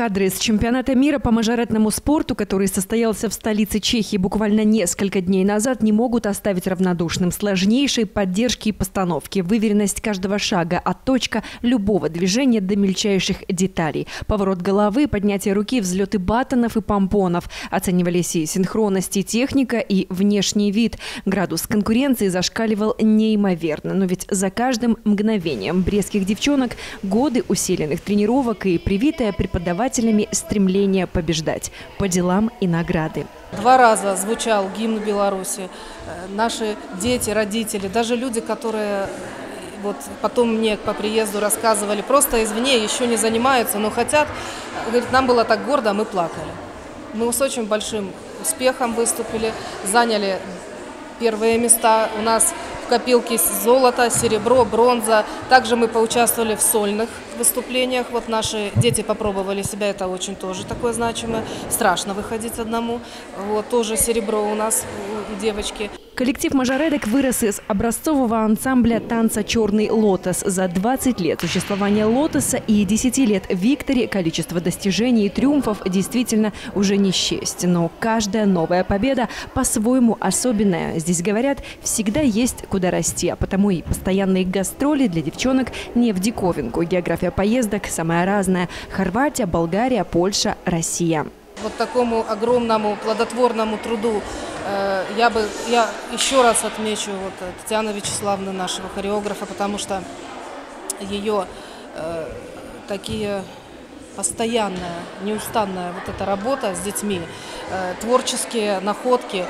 Кадры с чемпионата мира по мажоретному спорту, который состоялся в столице Чехии буквально несколько дней назад, не могут оставить равнодушным. Сложнейшие поддержки и постановки, выверенность каждого шага, отточка любого движения до мельчайших деталей. Поворот головы, поднятие руки, взлеты батонов и помпонов. Оценивались и синхронность, и техника, и внешний вид. Градус конкуренции зашкаливал неимоверно. Но ведь за каждым мгновением брестских девчонок годы усиленных тренировок и привитая преподаватель стремление побеждать по делам и награды. 2 раза звучал гимн Беларуси. Наши дети, родители, даже люди, которые вот потом мне по приезду рассказывали, просто извне еще не занимаются, но хотят. Говорит, нам было так гордо, мы плакали. Мы с очень большим успехом выступили, заняли первые места. У нас в копилке золото, серебро, бронза. Также мы поучаствовали в сольных выступлениях. Вот наши дети попробовали себя, это очень тоже такое значимое. Страшно выходить одному. Вот тоже серебро у нас, у девочки. Коллектив мажореток вырос из образцового ансамбля танца «Черный лотос». За 20 лет существования «Лотоса» и 10 лет «Victory» количество достижений и триумфов действительно уже не счесть. Но каждая новая победа по-своему особенная. Здесь, говорят, всегда есть куда расти, а потому и постоянные гастроли для девчонок не в диковинку. География поездок самая разная – Хорватия, Болгария, Польша, Россия. Вот такому огромному плодотворному труду я еще раз отмечу вот Татьяну Вячеславну, нашего хореографа, потому что ее такие постоянная, неустанная вот эта работа с детьми, творческие находки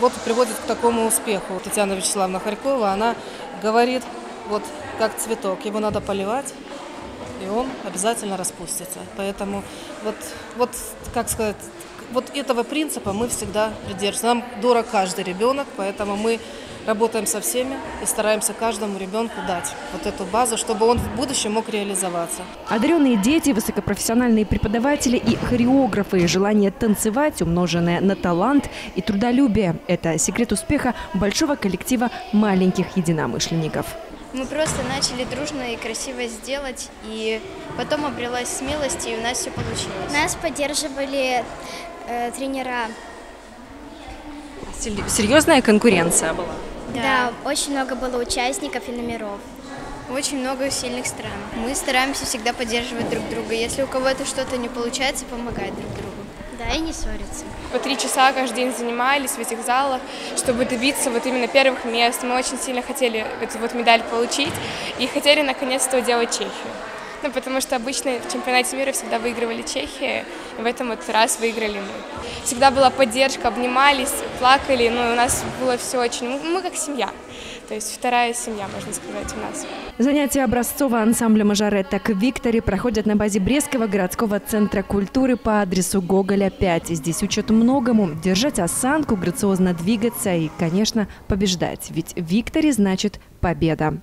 вот приводит к такому успеху. Татьяна Вячеславна Харькова, она говорит, вот как цветок, его надо поливать, и он обязательно распустится. Поэтому вот как сказать, вот этого принципа мы всегда придерживаемся. Нам дорог каждый ребенок, поэтому мы работаем со всеми и стараемся каждому ребенку дать вот эту базу, чтобы он в будущем мог реализоваться. Одаренные дети, высокопрофессиональные преподаватели и хореографы, желание танцевать, умноженное на талант и трудолюбие – это секрет успеха большого коллектива маленьких единомышленников. Мы просто начали дружно и красиво сделать, и потом обрелась смелость, и у нас все получилось. Нас поддерживали тренера. Серьезная конкуренция была? Да, очень много было участников и номеров. Очень много сильных стран. Мы стараемся всегда поддерживать друг друга. Если у кого-то что-то не получается, помогать друг другу. Да, и не ссориться. По 3 часа каждый день занимались в этих залах, чтобы добиться вот именно первых мест. Мы очень сильно хотели эту вот медаль получить и хотели наконец-то делать Чехию. Ну, потому что обычно в чемпионате мира всегда выигрывали Чехия, и в этом вот раз выиграли мы. Всегда была поддержка, обнимались, плакали, но у нас было все очень... Мы как семья. То есть 2-я семья, можно сказать, у нас. Занятия образцового ансамбля мажореток «Victory» проходят на базе Брестского городского центра культуры по адресу Гоголя, 5. Здесь учат многому. Держать осанку, грациозно двигаться и, конечно, побеждать. Ведь «Victory» значит «победа».